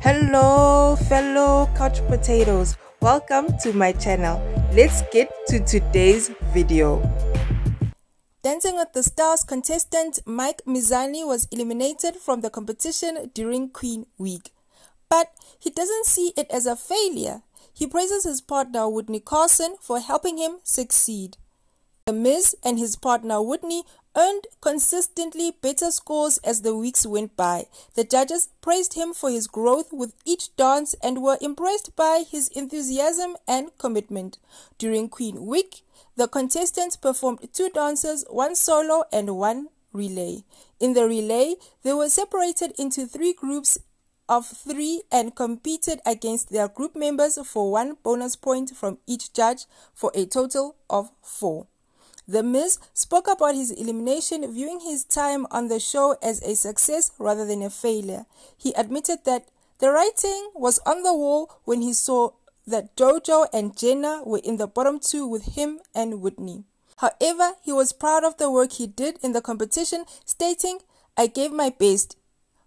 Hello fellow couch potatoes, welcome to my channel. Let's get to today's video. Dancing with the Stars contestant Mike Mizanin was eliminated from the competition during Queen Week, but he doesn't see it as a failure. He praises his partner Witney Carson for helping him succeed. The Miz and his partner Witney earned consistently better scores as the weeks went by. The judges praised him for his growth with each dance and were impressed by his enthusiasm and commitment. During Queen Week, the contestants performed two dances, one solo and one relay. In the relay, they were separated into three groups of three and competed against their group members for one bonus point from each judge for a total of 4. The Miz spoke about his elimination, viewing his time on the show as a success rather than a failure. He admitted that the writing was on the wall when he saw that JoJo and Jenna were in the bottom two with him and Witney. However, he was proud of the work he did in the competition, stating, "I gave my best.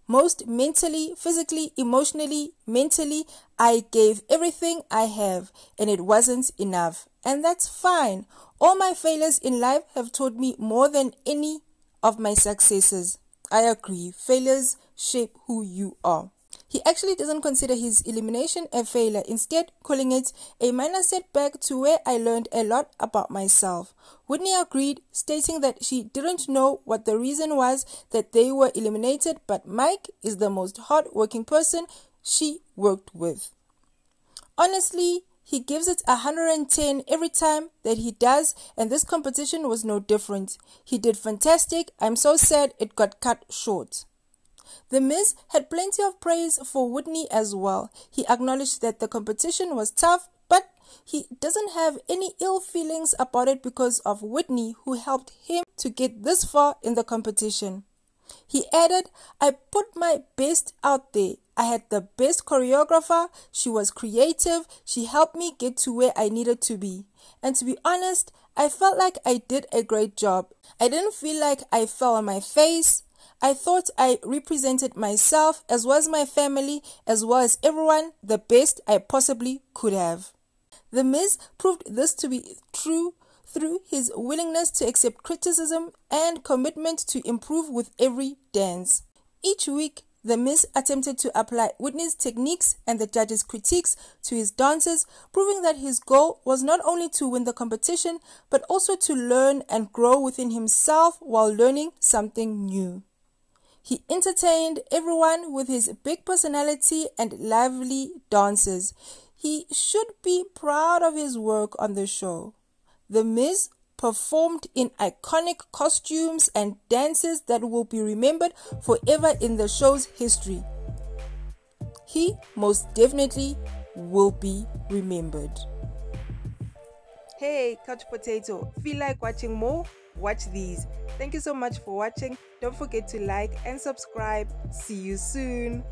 Most mentally, physically, emotionally, mentally, I gave everything I have, and it wasn't enough. And that's fine. All my failures in life have taught me more than any of my successes." I agree. Failures shape who you are. He actually doesn't consider his elimination a failure, instead calling it a minor setback to where I learned a lot about myself. Witney agreed, stating that she didn't know what the reason was that they were eliminated, but Mike is the most hard-working person she worked with. Honestly, he gives it 110 every time that he does, and this competition was no different. He did fantastic. I'm so sad it got cut short. The Miz had plenty of praise for Witney as well. He acknowledged that the competition was tough, but he doesn't have any ill feelings about it because of Witney, who helped him to get this far in the competition. He added, "I put my best out there. I had the best choreographer. She was creative. She helped me get to where I needed to be. And to be honest, I felt like I did a great job. I didn't feel like I fell on my face. I thought I represented myself as well as my family as well as everyone the best I possibly could have." The Miz proved this to be true through his willingness to accept criticism and commitment to improve with every dance. Each week, The Miz attempted to apply Witney's techniques and the judges' critiques to his dances, proving that his goal was not only to win the competition but also to learn and grow within himself while learning something new. He entertained everyone with his big personality and lively dances. He should be proud of his work on the show. The Miz performed in iconic costumes and dances that will be remembered forever in the show's history. He most definitely will be remembered. Hey, Couch Potato, feel like watching more? Watch these. Thank you so much for watching. Don't forget to like and subscribe. See you soon.